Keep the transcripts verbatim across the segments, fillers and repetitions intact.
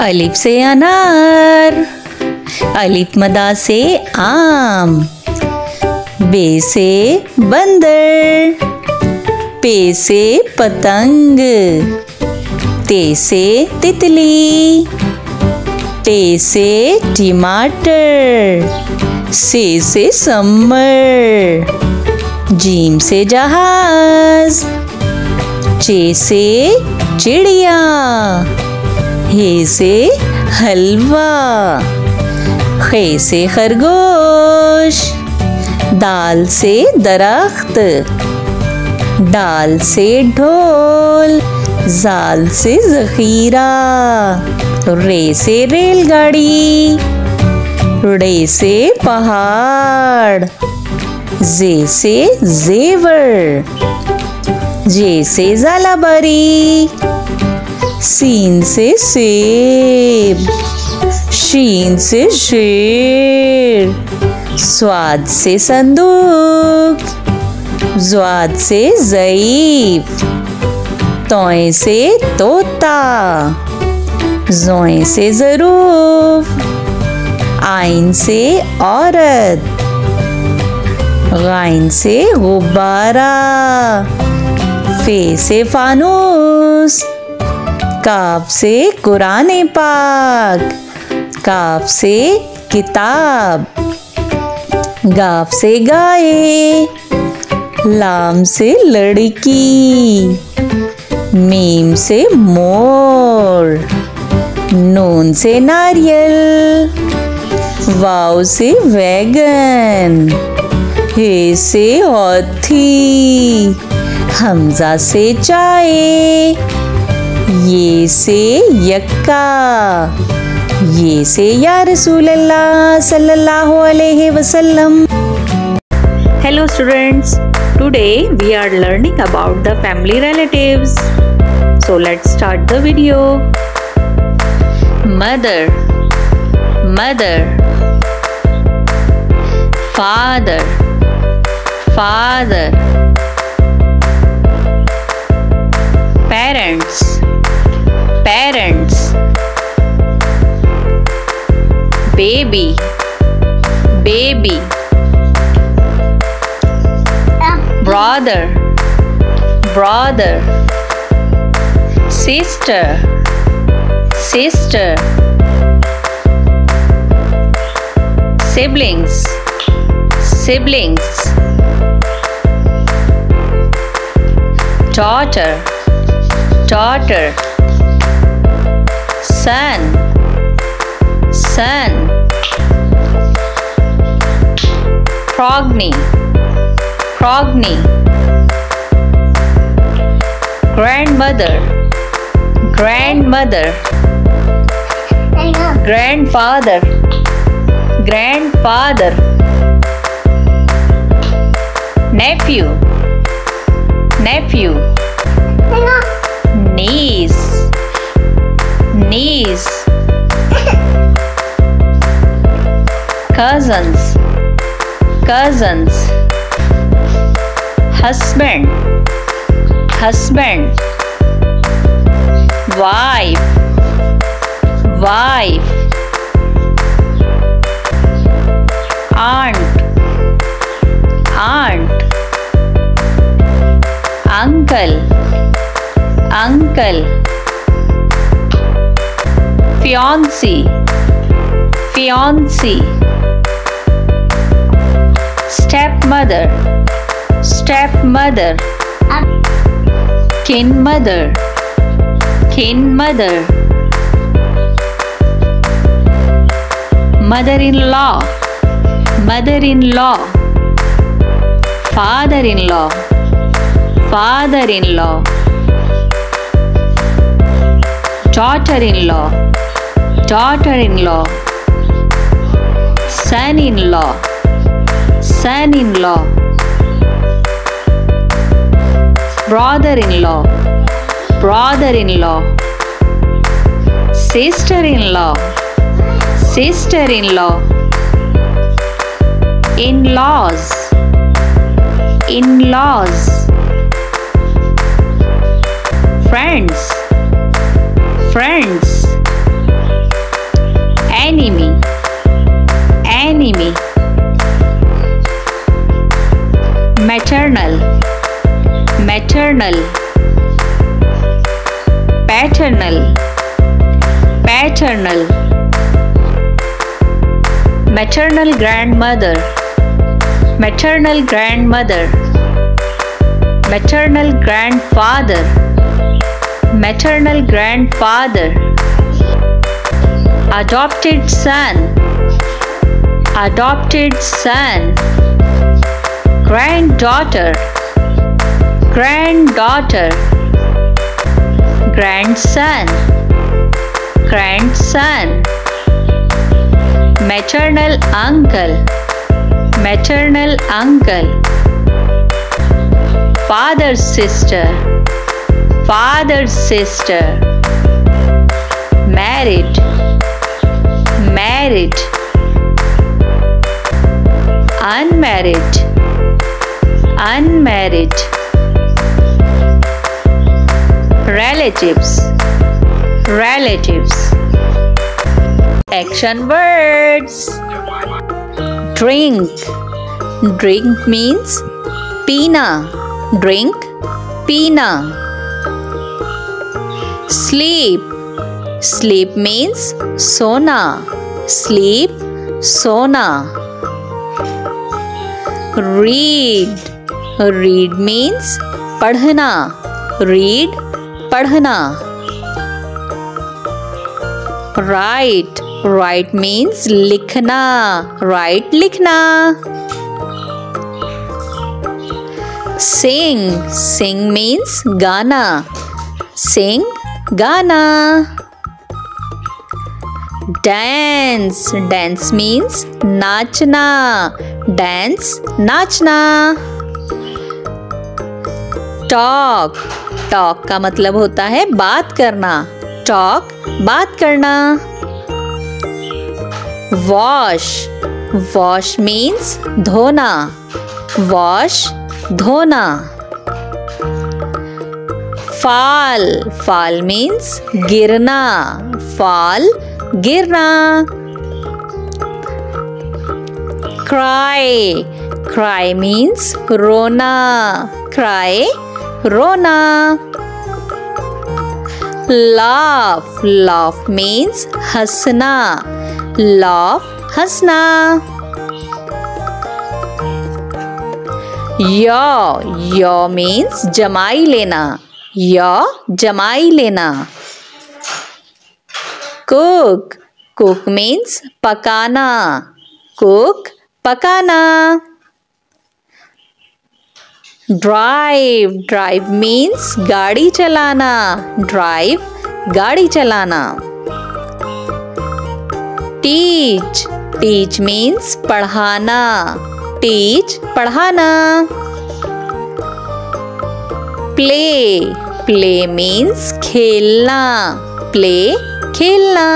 अलिफ से अनार, अलिफ मदा से आम, बे से बंदर, पे से पतंग, ते से तितली, टे से टमाटर, से से समर, जीम से जहाज, चे से चिड़िया, हे से हलवा, खे से खरगोश, दाल से दरख्त, डाल से ढोल, जाल से जखीरा, रे से रेलगाड़ी, रे से पहाड़, जे से जेवर, जे से जलाबरी, सीन से सेब, शीन से शेर, स्वाद से संदूक, ज़्वाद से ज़ईफ, तोय से तोता, जोय से ज़रूफ, आइन से औरत, गाइन से गुब्बारा, फे से फानूस, काफ से कुराने पाक, काफ से किताब, गाफ से गाय, लाम से लड़की, मीम से मोर, नून से नारियल, वाव से वैगन, हे से हाथी, हमजा से चाय, ये से यक्का, ये से या रसूल अल्लाह सल्लल्लाहु अलैहि वसल्लम। Hello students, today we are learning about the family relatives. So let's start the video. Mother, mother, father, father, parents, parents, baby, baby, brother, brother, sister, sister, siblings, siblings, daughter, daughter, son, son, progeny, progeny, grandmother, grandmother, grandfather, grandfather, nephew, nephew, niece, niece, cousins, cousins, husband, husband, wife, wife, aunt, aunt, uncle, uncle, fiancé, fiancé, stepmother, stepmother, kin mother, kin mother, mother-in-law, mother-in-law, father-in-law, father-in-law, daughter-in-law, daughter-in-law, son-in-law, son-in-law, brother-in-law, brother-in-law, sister-in-law, sister-in-law, in-laws, in-laws, friends, friends, maternal, maternal, paternal, paternal, maternal grandmother, maternal grandmother, maternal grandfather, maternal grandfather, adopted son, adopted son, granddaughter, granddaughter, grandson, grandson, maternal uncle, maternal uncle, father's sister, father's sister, married, married, unmarried, unmarried, relatives, relatives. Action words. Drink. Drink means peena. Drink, peena. Sleep. Sleep means sona. Sleep, sona. Read. Read means padhna. Read, padhna. Write. Write means likhna. Write, likhna. Sing. Sing means gana. Sing, gana. Dance. Dance means nachna. Dance, नाचना. Talk. Talk का मतलब होता है बात करना. Talk, बात करना. Wash. Wash means धोना. Wash, धोना. Fall. Fall means गिरना. Fall, गिरना. Cry. Cry means rona. Cry, rona. Laugh. Laugh means hasna. Laugh, hasna. Yaw. Yaw means jamai lena. Yaw, jamai lena. Cook. Cook means pakana. Cook, पकाना. Drive. Drive means गाड़ी चलाना. Drive, गाड़ी चलाना. Teach. Teach means पढ़ाना. Teach, पढ़ाना. Play. Play means खेलना. Play, खेलना.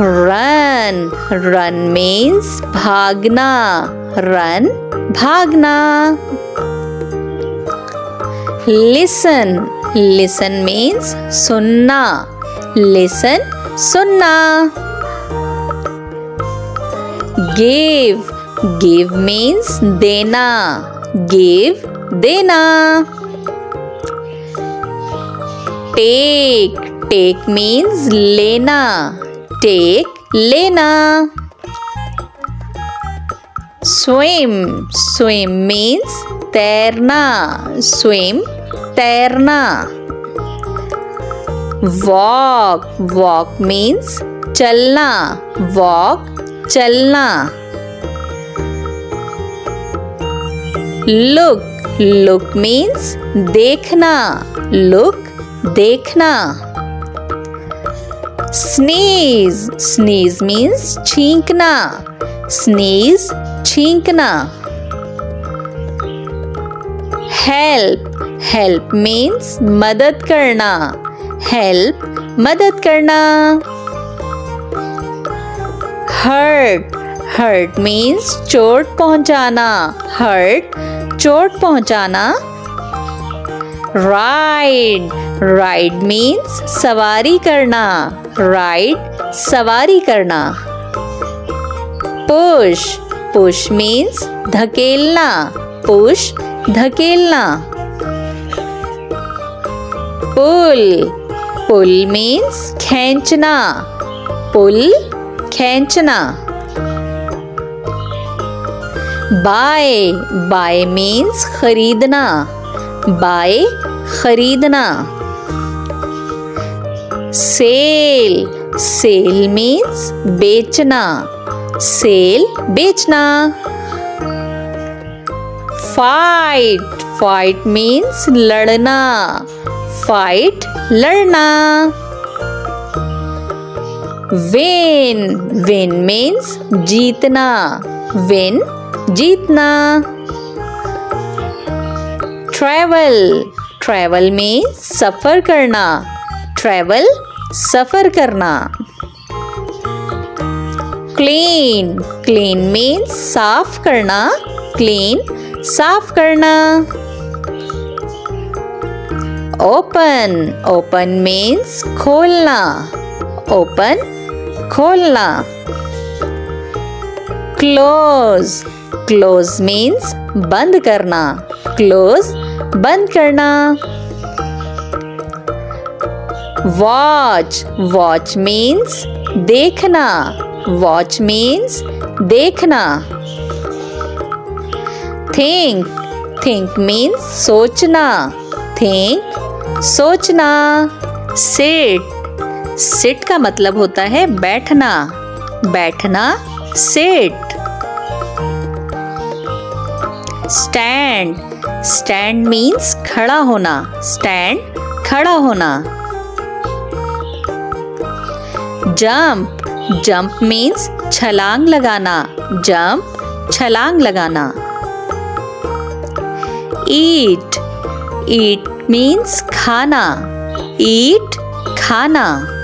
Run. Run means bhagna. Run, bhagna. Listen. Listen means sunna. Listen, sunna. Give. Give means dena. Give, dena. Take. Take means lena. Take, lena. Swim. Swim means तैरना. Swim, तैरना. Walk. Walk means चलना. Walk, चलना. Look. Look means देखना. Look, देखना. Sneeze. Sneeze means छींकना. Sneeze, छींकना. Help. Help means मदद करना. Help, मदद करना. Hurt. Hurt means चोट पहुंचाना. Hurt, चोट पहुंचाना. Ride. Ride means सवारी करना. Ride, सवारी करना. Push. पुश मीन्स धकेलना, पुश धकेलना। पुल, पुल मीन्स खींचना, पुल खींचना। बाय, बाय मीन्स खरीदना, बाय खरीदना। सेल, सेल मीन्स बेचना, सेल बेचना। फाइट, फाइट मीन्स लड़ना, फाइट लड़ना। विन, विन मीन्स जीतना, विन जीतना। ट्रैवल, ट्रैवल मीन्स सफर करना, ट्रैवल सफर करना। क्लीन, क्लीन मीन्स साफ करना, क्लीन साफ करना। ओपन, ओपन मीन्स खोलना, ओपन खोलना। क्लोज, क्लोज मीन्स बंद करना, क्लोज बंद करना। वॉच, वॉच मीन्स देखना, वॉच मीन्स देखना। थिंक, थिंक मीन्स सोचना, थिंक सोचना। सिट, सिट का मतलब होता है बैठना, बैठना सिट। स्टैंड, स्टैंड मीन्स खड़ा होना, स्टैंड खड़ा होना। जंप, जंप मीन्स छलांग लगाना, जंप छलांग लगाना। ईट, ईट मीन्स खाना, ईट खाना।